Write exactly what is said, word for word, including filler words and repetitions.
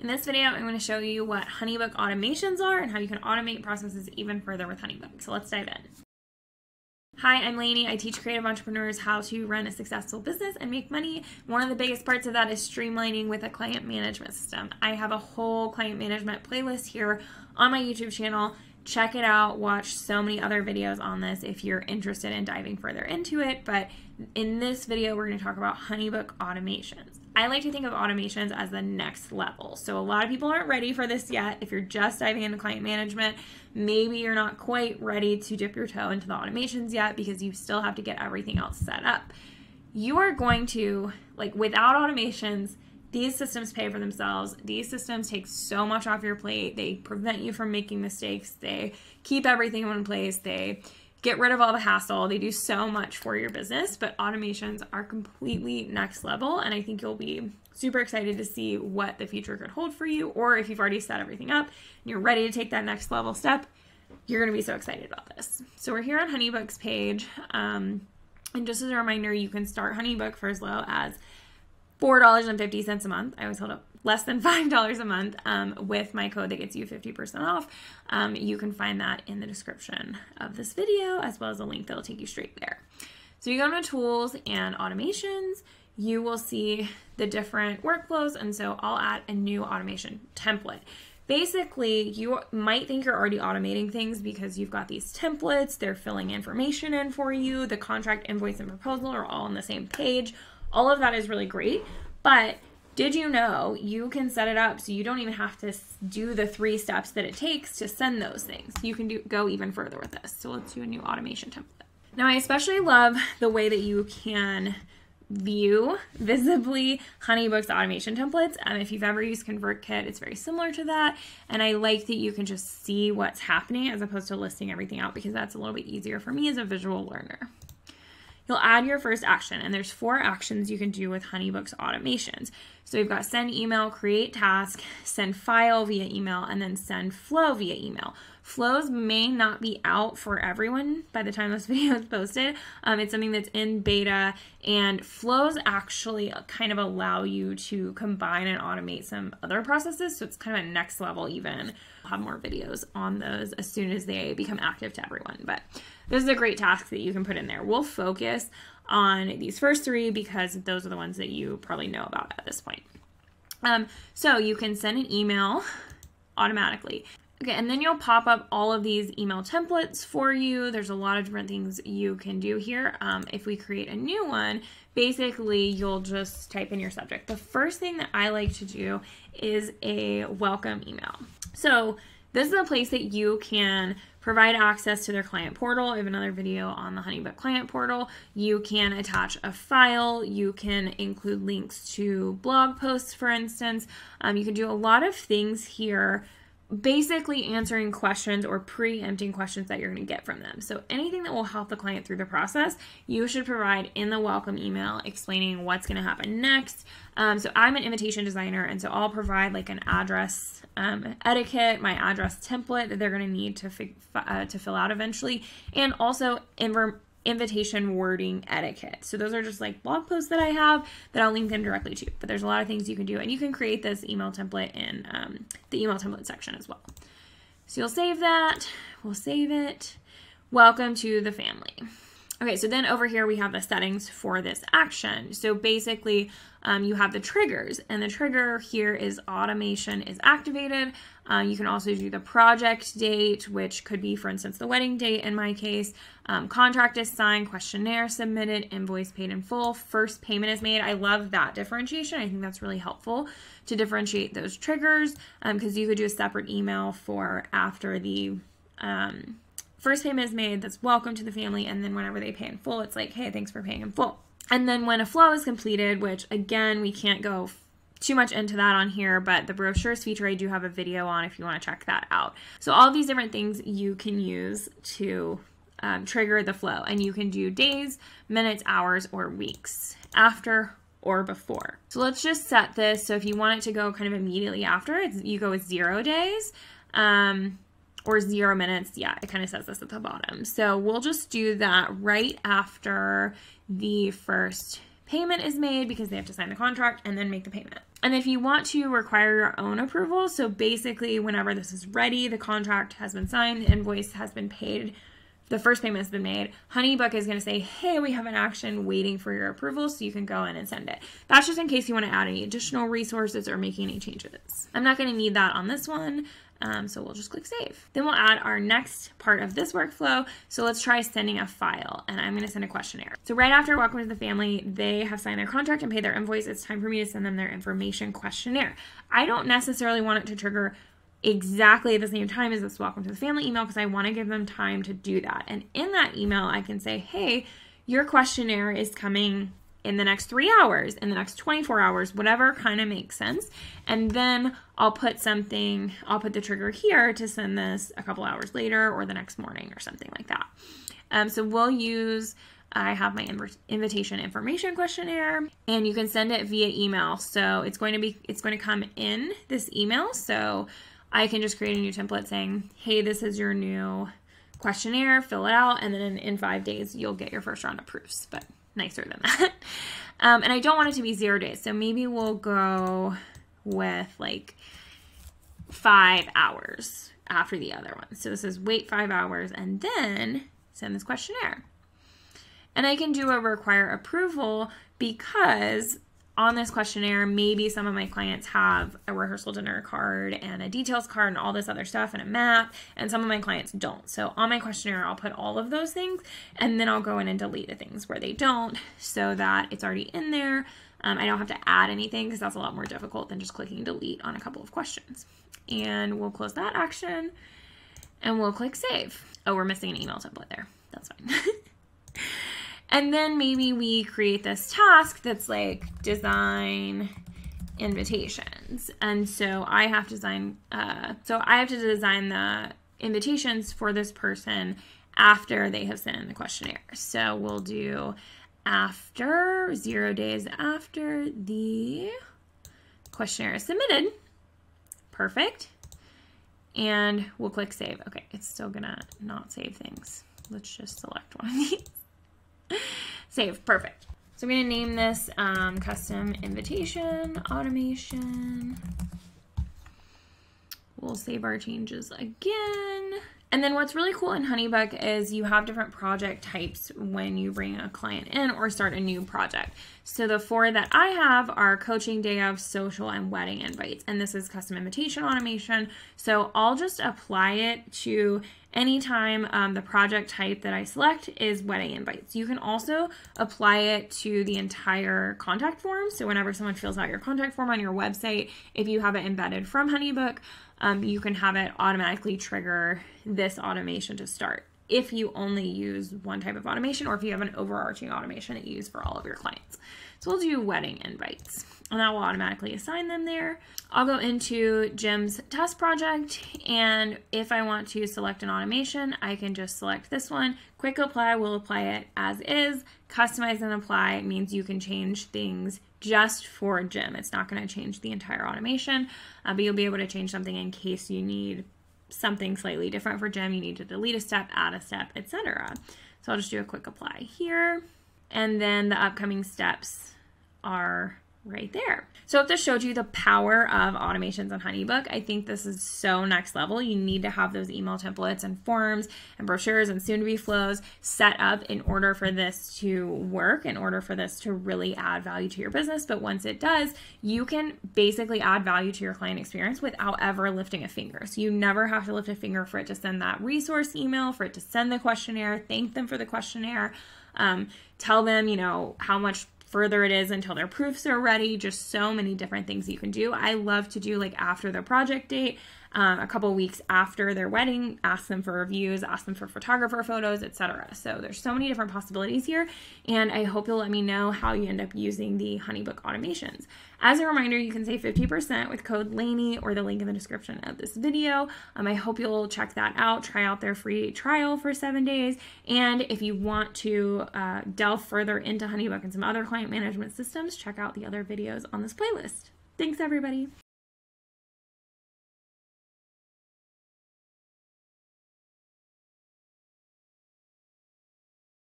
In this video, I'm going to show you what HoneyBook automations are and how you can automate processes even further with HoneyBook. So let's dive in. Hi, I'm Lainey. I teach creative entrepreneurs how to run a successful business and make money. One of the biggest parts of that is streamlining with a client management system. I have a whole client management playlist here on my YouTube channel. Check it out. Watch so many other videos on this if you're interested in diving further into it. But in this video, we're going to talk about HoneyBook automations. I like to think of automations as the next level. So a lot of people aren't ready for this yet. If you're just diving into client management, maybe you're not quite ready to dip your toe into the automations yet because you still have to get everything else set up. You are going to, like, without automations, these systems pay for themselves. These systems take so much off your plate. They prevent you from making mistakes. They keep everything in one place. They get rid of all the hassle. They do so much for your business, but automations are completely next level, and I think you'll be super excited to see what the future could hold for you, or if you've already set everything up and you're ready to take that next level step, you're going to be so excited about this. So we're here on HoneyBook's page, um, and just as a reminder, you can start HoneyBook for as low as four dollars and fifty cents a month. I always hold up less than five dollars a month um, with my code that gets you fifty percent off. Um, you can find that in the description of this video as well as a link that will take you straight there. So you go into tools and automations, you will see the different workflows, and so I'll add a new automation template. Basically, you might think you're already automating things because you've got these templates, they're filling information in for you, the contract, invoice, and proposal are all on the same page. All of that is really great, but did you know you can set it up so you don't even have to do the three steps that it takes to send those things? You can do, go even further with this. So let's do a new automation template. Now, I especially love the way that you can view visibly HoneyBook's automation templates. Um, if you've ever used ConvertKit, it's very similar to that. And I like that you can just see what's happening as opposed to listing everything out, because that's a little bit easier for me as a visual learner. You'll add your first action, and there's four actions you can do with HoneyBook's automations. So you've got send email, create task, send file via email, and then send flow via email. Flows may not be out for everyone by the time this video is posted. Um, it's something that's in beta, and flows actually kind of allow you to combine and automate some other processes, so it's kind of a next level even. I'll have more videos on those as soon as they become active to everyone, but this is a great task that you can put in there. We'll focus on these first three because those are the ones that you probably know about at this point. Um, so you can send an email automatically. Okay, and then you'll pop up all of these email templates for you. There's a lot of different things you can do here. Um, if we create a new one, basically you'll just type in your subject. The first thing that I like to do is a welcome email. So this is a place that you can provide access to their client portal. I have another video on the HoneyBook client portal. You can attach a file. You can include links to blog posts, for instance. Um, you can do a lot of things here, basically answering questions or preempting questions that you're going to get from them. So anything that will help the client through the process, you should provide in the welcome email, explaining what's going to happen next. Um, so I'm an invitation designer, and so I'll provide like an address um, etiquette, my address template that they're going to need to fi uh, to fill out eventually, and also inv invitation wording etiquette. So those are just like blog posts that I have that I'll link them directly to. But there's a lot of things you can do, and you can create this email template in um, the email template section as well. So you'll save that. We'll save it. Welcome to the family. Okay, so then over here we have the settings for this action. So basically um, you have the triggers, and the trigger here is automation is activated. Uh, you can also do the project date, which could be, for instance, the wedding date in my case. Um, contract is signed, questionnaire submitted, invoice paid in full, first payment is made. I love that differentiation. I think that's really helpful to differentiate those triggers, because um, you could do a separate email for after the um, first payment is made, that's welcome to the family, and then whenever they pay in full, it's like, hey, thanks for paying in full. And then when a flow is completed, which again, we can't go too much into that on here, but the brochures feature I do have a video on if you want to check that out. So all these different things you can use to um, trigger the flow, and you can do days, minutes, hours, or weeks after or before. So let's just set this, so if you want it to go kind of immediately after, it's, you go with zero days. Um, or zero minutes, yeah, it kind of says this at the bottom. So we'll just do that right after the first payment is made because they have to sign the contract and then make the payment. And if you want to require your own approval, so basically whenever this is ready, the contract has been signed, the invoice has been paid, the first payment has been made, HoneyBook is going to say, hey, we have an action waiting for your approval, so you can go in and send it. That's just in case you want to add any additional resources or make any changes. I'm not going to need that on this one, um, so we'll just click Save. Then we'll add our next part of this workflow, so let's try sending a file, and I'm going to send a questionnaire. So right after Welcome to the Family, they have signed their contract and paid their invoice. It's time for me to send them their information questionnaire. I don't necessarily want it to trigger exactly at the same time as this Welcome to the Family email, because I want to give them time to do that. And in that email, I can say, hey, your questionnaire is coming in the next three hours, in the next twenty-four hours, whatever kind of makes sense. And then I'll put something, I'll put the trigger here to send this a couple hours later or the next morning or something like that. Um, so we'll use, I have my invitation information questionnaire, and you can send it via email. So it's going to be, it's going to come in this email. So I can just create a new template saying, hey, this is your new questionnaire, fill it out, and then in, in five days, you'll get your first round of proofs, but nicer than that. Um, and I don't want it to be zero days, so maybe we'll go with like five hours after the other one. So this is wait five hours and then send this questionnaire. And I can do a require approval, because on this questionnaire, maybe some of my clients have a rehearsal dinner card and a details card and all this other stuff and a map, and some of my clients don't. So on my questionnaire, I'll put all of those things, and then I'll go in and delete the things where they don't, so that it's already in there. Um, I don't have to add anything, because that's a lot more difficult than just clicking delete on a couple of questions. And we'll close that action, and we'll click Save. Oh, we're missing an email template there. That's fine. And then maybe we create this task that's like design invitations. And so I have to design, uh, so I have to design the invitations for this person after they have sent in the questionnaire. So we'll do after, zero days after the questionnaire is submitted. Perfect. And we'll click Save. Okay, it's still gonna not save things. Let's just select one of these. Save, perfect. So I'm gonna name this um, custom invitation automation. We'll save our changes again. And then what's really cool in HoneyBook is you have different project types when you bring a client in or start a new project. So the four that I have are coaching, day of, social, and wedding invites. And this is custom invitation automation. So I'll just apply it to anytime um, the project type that I select is wedding invites. You can also apply it to the entire contact form. So whenever someone fills out your contact form on your website, if you have it embedded from HoneyBook, um, you can have it automatically trigger this automation to start, if you only use one type of automation, or if you have an overarching automation that you use for all of your clients. So we'll do wedding invites, and that will automatically assign them there. I'll go into Jim's test project, and if I want to select an automation, I can just select this one. Quick apply will apply it as is. Customize and apply means you can change things just for Jim. It's not going to change the entire automation, uh, but you'll be able to change something in case you need something slightly different for Jim. You need to delete a step, add a step, et cetera. So I'll just do a quick apply here, and then the upcoming steps are right there. So if this showed you the power of automations on HoneyBook, I think this is so next level. You need to have those email templates and forms and brochures and soon-to-be flows set up in order for this to work, in order for this to really add value to your business. But once it does, you can basically add value to your client experience without ever lifting a finger. So you never have to lift a finger for it to send that resource email, for it to send the questionnaire, thank them for the questionnaire, um, tell them, you know, how much further it is until their proofs are ready. Just so many different things you can do. I love to do like after their project date, um, a couple weeks after their wedding, ask them for reviews, ask them for photographer photos, et cetera. So there's so many different possibilities here, and I hope you'll let me know how you end up using the HoneyBook automations. As a reminder, you can save fifty percent with code Lainey or the link in the description of this video. Um, I hope you'll check that out. Try out their free trial for seven days. And if you want to uh, delve further into HoneyBook and some other clients management systems, check out the other videos on this playlist. Thanks, everybody.